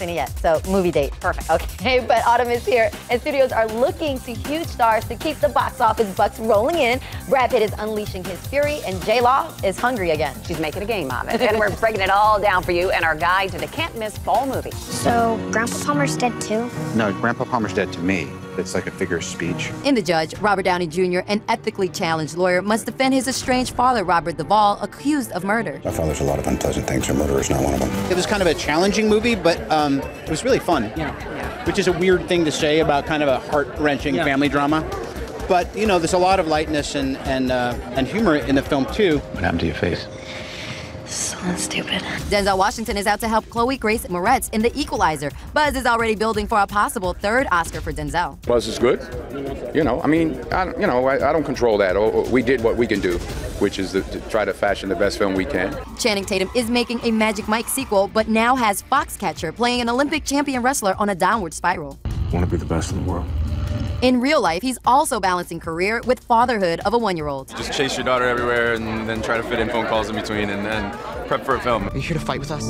Any yet, so movie date, perfect. Okay, but autumn is here, and studios are looking to huge stars to keep the box office bucks rolling in. Brad Pitt is unleashing his Fury, and J-Law is hungry again. She's making a game of it, and we're breaking it all down for you in our guide to the can't-miss fall movie. So, Grandpa Palmer's dead too? No, Grandpa Palmer's dead to me. It's like a figure of speech. In The Judge, Robert Downey Jr., an ethically challenged lawyer, must defend his estranged father, Robert Duvall, accused of murder. I found there's a lot of unpleasant things, and murder is not one of them. It was kind of a challenging movie, but it was really fun. Yeah. Which is a weird thing to say about kind of a heart-wrenching family drama. But, you know, there's a lot of lightness and humor in the film, too. What happened to your face? So stupid. Denzel Washington is out to help Chloe Grace Moretz in The Equalizer. Buzz is already building for a possible third Oscar for Denzel. Buzz is good. You know, I mean, I don't control that. We did what we can do, which is to try to fashion the best film we can. Channing Tatum is making a Magic Mike sequel, but now has Foxcatcher playing an Olympic champion wrestler on a downward spiral. I want to be the best in the world. In real life, he's also balancing career with fatherhood of a 1-year-old. Just chase your daughter everywhere and then try to fit in phone calls in between and then prep for a film. Are you here to fight with us?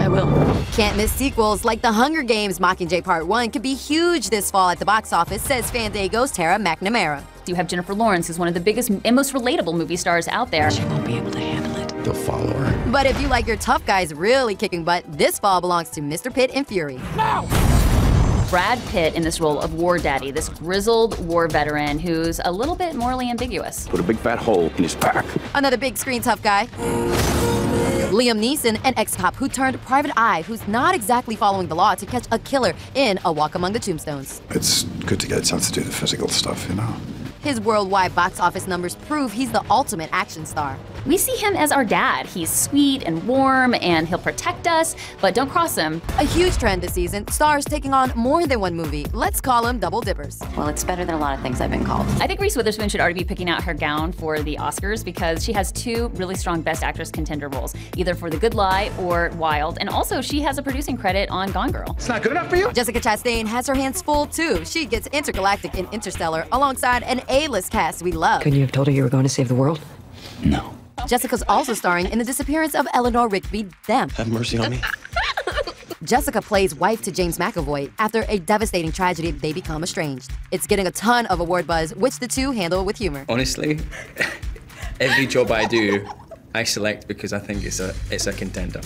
I will. Can't miss sequels like The Hunger Games: Mockingjay Part 1 could be huge this fall at the box office, says FanDango's Tara McNamara. You have Jennifer Lawrence, who's one of the biggest and most relatable movie stars out there. She won't be able to handle it. They'll follow her. But if you like your tough guys really kicking butt, this fall belongs to Mr. Pitt and Fury. No! Brad Pitt in this role of War Daddy, this grizzled war veteran who's a little bit morally ambiguous. Put a big fat hole in his back. Another big screen tough guy. Liam Neeson, an ex-cop who turned private eye, who's not exactly following the law to catch a killer in A Walk Among the Tombstones. It's good to get a chance to do the physical stuff, you know. His worldwide box office numbers prove he's the ultimate action star. We see him as our dad. He's sweet and warm, and he'll protect us, but don't cross him. A huge trend this season, stars taking on more than one movie. Let's call them double dippers. Well, it's better than a lot of things I've been called. I think Reese Witherspoon should already be picking out her gown for the Oscars because she has two really strong Best Actress contender roles, either for The Good Lie or Wild, and also she has a producing credit on Gone Girl. It's not good enough for you? Jessica Chastain has her hands full, too. She gets intergalactic in Interstellar alongside an A-list cast we love. Couldn't you have told her you were going to save the world? No. Jessica's also starring in The Disappearance of Eleanor Rickby, Them. Have mercy on me. Jessica plays wife to James McAvoy. After a devastating tragedy, they become estranged. It's getting a ton of award buzz, which the two handle with humor. Honestly, every job I do, I select because I think it's a contender.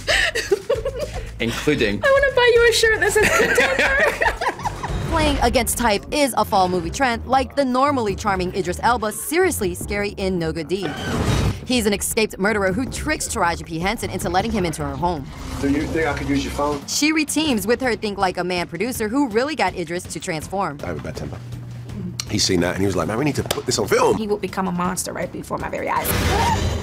Including... I want to buy you a shirt that says contender. Playing against type is a fall movie trend, like the normally charming Idris Elba, seriously scary in No Good Deed. He's an escaped murderer who tricks Taraji P. Henson into letting him into her home. Do you think I could use your phone? She reteams with her Think Like a Man producer who really got Idris to transform. I have a bad temper. He's seen that and he was like, man, we need to put this on film. He will become a monster right before my very eyes.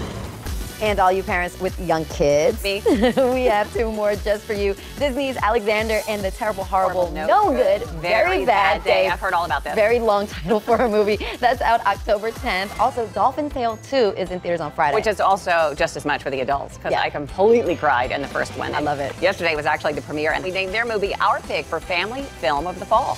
And all you parents with young kids. Me. We have two more just for you. Disney's Alexander and the Terrible Horrible No Good Very Bad Day. I've heard all about that. Very long title for a movie. That's out October 10th. Also, Dolphin Tale 2 is in theaters on Friday. Which is also just as much for the adults, because I completely cried in the first one. I love it. Yesterday was actually the premiere, and they named their movie Our Pick for Family Film of the Fall.